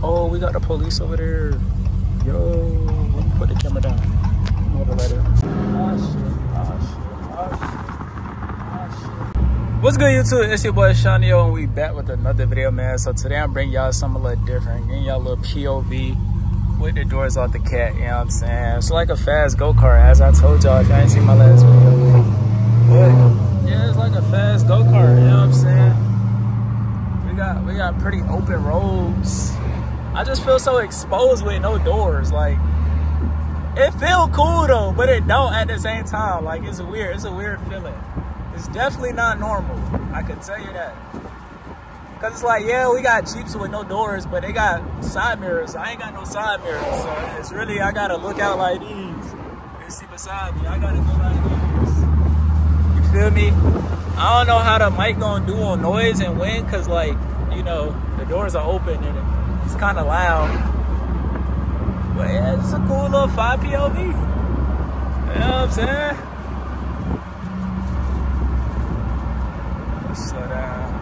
Oh, we got the police over there. Yo, let me put the camera down. Over right there. What's good, YouTube? It's your boy Seanio, and we back with another video, man. So today I'm bringing y'all something a little different. Getting y'all a little POV with the doors off the cat, you know what I'm saying? It's like a fast go-kart, as I told y'all if y'all ain't seen my last video. But yeah, it's like a fast go-kart, you know what I'm saying? We got pretty open roads. I just feel so exposed with no doors. Like, it feel cool though, but it don't at the same time. Like, it's a weird feeling. It's definitely not normal, I can tell you that. Cause it's like, yeah, we got Jeeps with no doors, but they got side mirrors. I ain't got no side mirrors, so it's really, I gotta look out like these and see beside me. I gotta go like these. You feel me? I don't know how the mic gonna do on noise and wind, cause like, you know, the doors are open and it's kinda loud. But yeah, it's a cool little 5PLV. You know what I'm saying? Slow down.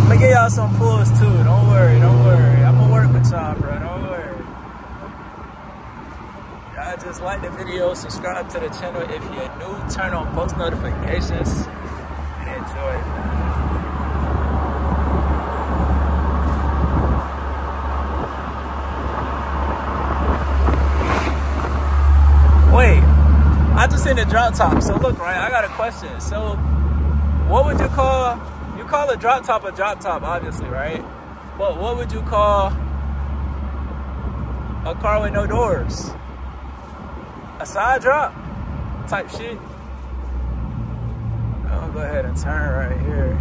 I'm gonna get y'all some pulls too. Don't worry, don't worry. I'm gonna work with y'all, bro. Don't worry. Y'all just like the video, subscribe to the channel if you're new, turn on post notifications, and enjoy it, man. I just seen a drop top, so look, right, I got a question. So what would you call a drop top, obviously, right? But what would you call a car with no doors? A side drop type shit? I'll go ahead and turn right here.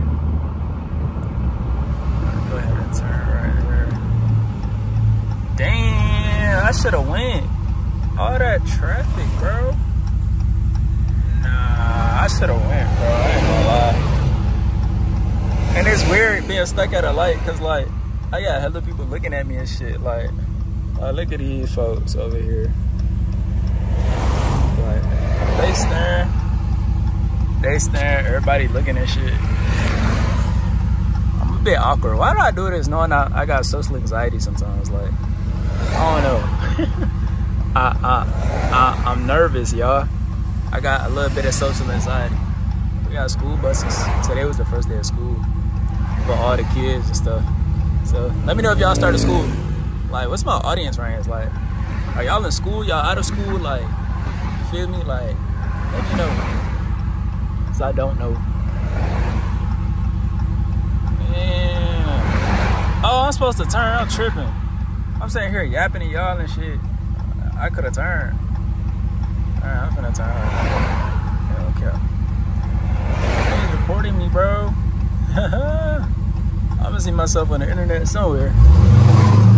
I'll go ahead and turn right here. Damn, I should have went. All that traffic, bro. I should have went, bro, I ain't gonna lie. And it's weird being stuck at a light, cause like, I got hella people looking at me and shit, like, oh, look at these folks over here. Like, they staring, everybody looking at shit. I'm a bit awkward. Why do I do this knowing I got social anxiety sometimes? Like, I don't know. I'm nervous, y'all. I got a little bit of social anxiety. We got school buses. Today was the first day of school for all the kids and stuff. So let me know if y'all started school. Like, what's my audience right here? It's like, are y'all in school? Y'all out of school? Like, you feel me? Like, let me know. Cause I don't know. Damn. Oh, I'm supposed to turn. I'm tripping. I'm sitting here yapping at y'all and shit. I could have turned. Alright, I'm finna turn right now. Yeah, okay. He's recording me, bro. I'm gonna see myself on the internet somewhere.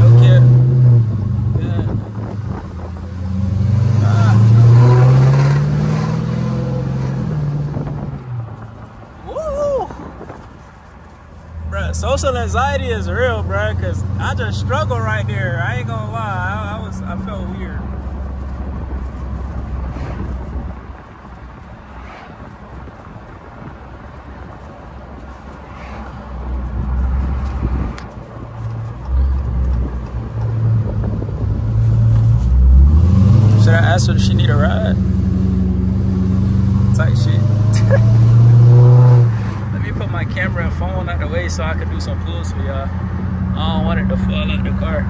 Okay. Yeah. Ah. Woo! Bruh, social anxiety is real, bruh, cause I just struggle right there. I ain't gonna lie. I felt weird. So does she need a ride? Tight shit. Let me put my camera and phone out the way so I can do some pulls for y'all. I don't want it to fall out of the car.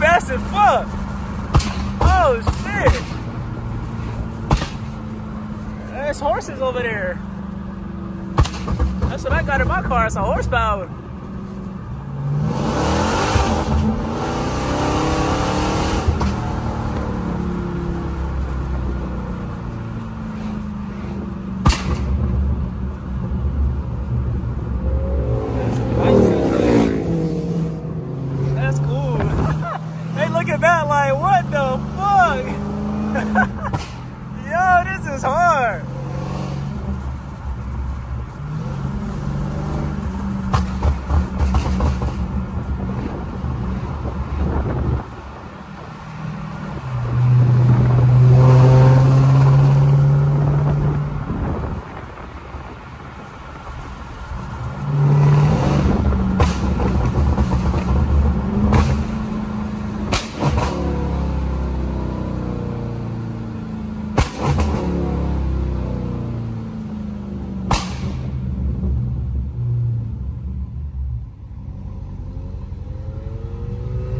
Fast as fuck. Oh shit. There's horses over there. That's what I got in my car. It's a horsepower.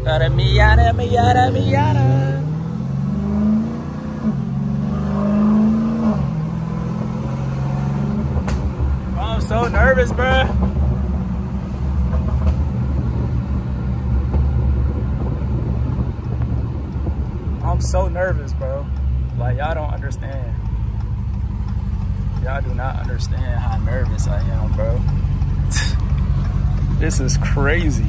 Yada me yada me yada me yada. Oh, I'm so nervous, bruh. I'm so nervous, bro. Like, y'all don't understand. Y'all do not understand how nervous I am, bro. This is crazy.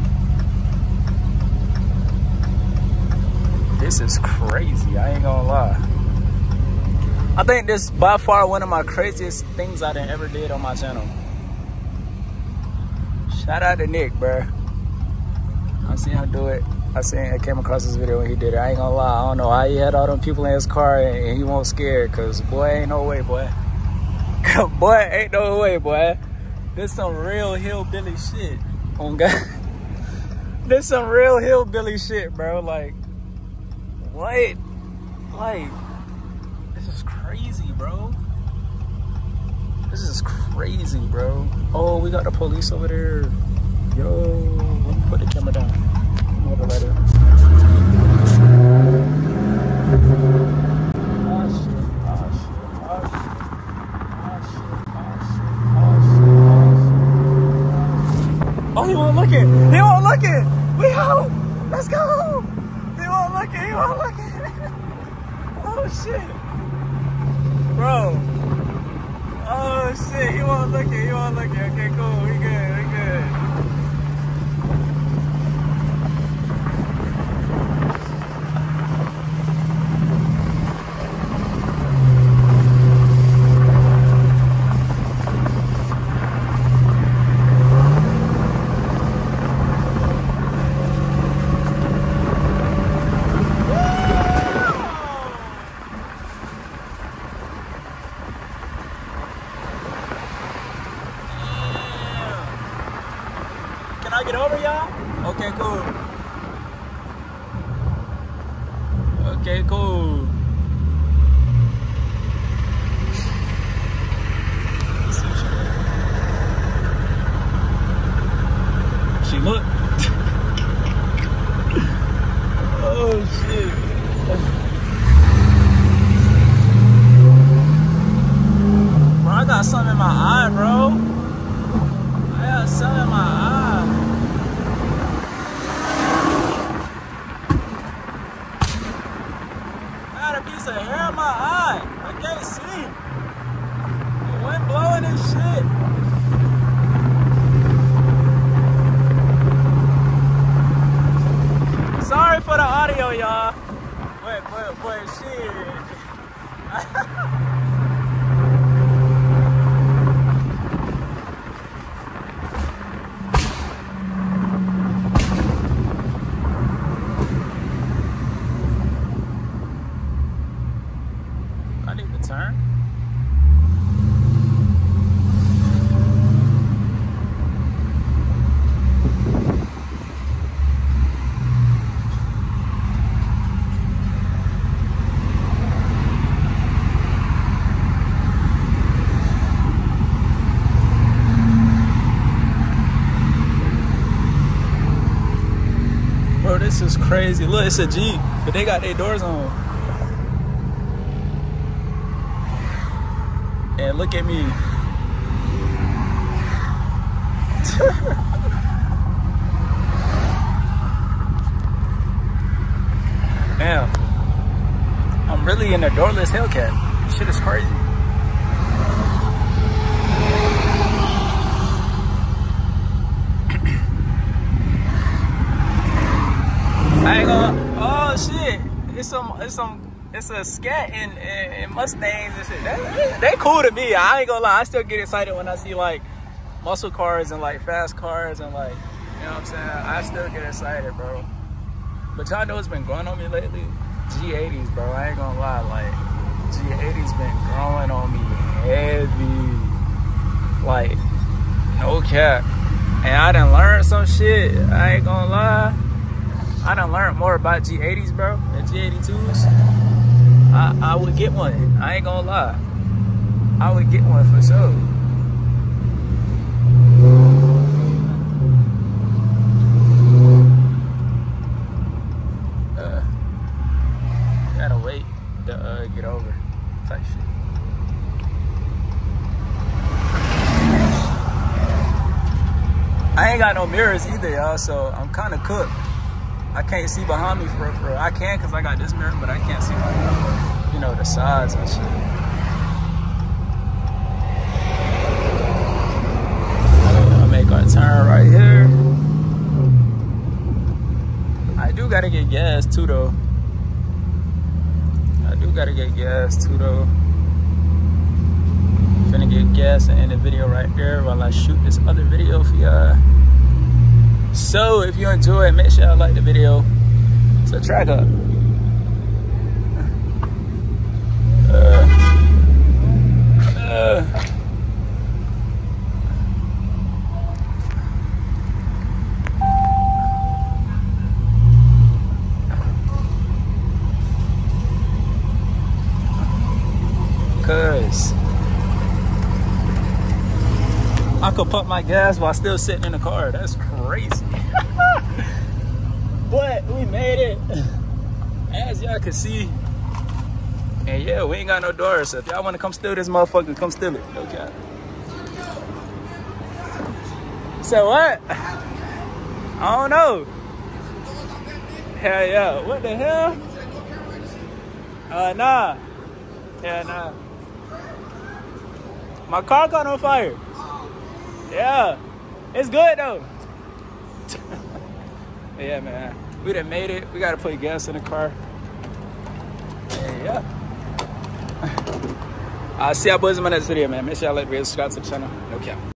This is crazy. I ain't gonna lie. I think this is by far one of my craziest things I done ever did on my channel. Shout out to Nick, bro. I seen him do it. I came across this video when he did it. I ain't gonna lie, I don't know how he had all them people in his car and he won't scared, cause boy, ain't no way, boy. Boy, ain't no way, boy. This some real hillbilly shit. Oh God. This some real hillbilly shit, bro. Like, what? Like, this is crazy, bro. This is crazy, bro. Oh, we got the police over there. Yo, let me put the camera down. Oh, he won't look it. He won't look it. We home. Let's go. He won't look it. He won't look it. Oh shit, bro. Oh shit. He won't look it. He won't look it. Okay, cool. We good. We good. Get over, y'all. Okay, cool. Okay, cool. She looked. Oh shit. Bro, I got something in my eye, bro. I got something in my eye. Hair in my eye. I can't see. The wind blowing and shit. Sorry for the audio, y'all. But shit. Turn. Bro, this is crazy. Look, it's a Jeep, but they got their doors on. And look at me. Damn. I'm really in a doorless Hellcat. Shit is crazy. I ain't gonna. Oh shit. It's a scat and Mustangs and shit. They cool to me. I ain't gonna lie. I still get excited when I see like muscle cars and like fast cars and like, you know what I'm saying? I still get excited, bro. But y'all know what's been growing on me lately? G80s, bro. I ain't gonna lie. Like, G80s been growing on me heavy. Like, no cap. And I done learned some shit. I ain't gonna lie. I done learned more about G80s, bro, than G82s. I would get one. I ain't gonna lie. I would get one for sure. ain't got no mirrors either, y'all, so I'm kind of cooked. I can't see behind me for real. I can because I got this mirror, but I can't see my, you know, the sides and shit. Our turn right here. I do gotta get gas too though. I'm finna get gas and end the video right there while I shoot this other video for y'all. So if you enjoy it, make sure y'all like the video. Subscribe up. I could pump my gas while still sitting in the car. That's crazy. But we made it, as y'all can see. And yeah, we ain't got no doors, so if y'all want to come steal this motherfucker, come steal it. No cap. So what? I don't know. Hell yeah. What the hell? Nah. Yeah, nah. My car caught on fire. Yeah. It's good, though. Yeah, man. We done made it. We got to put gas in the car. Yeah. I'll see y'all boys in my next video, man. Make sure y'all like, subscribe to the channel. No cap.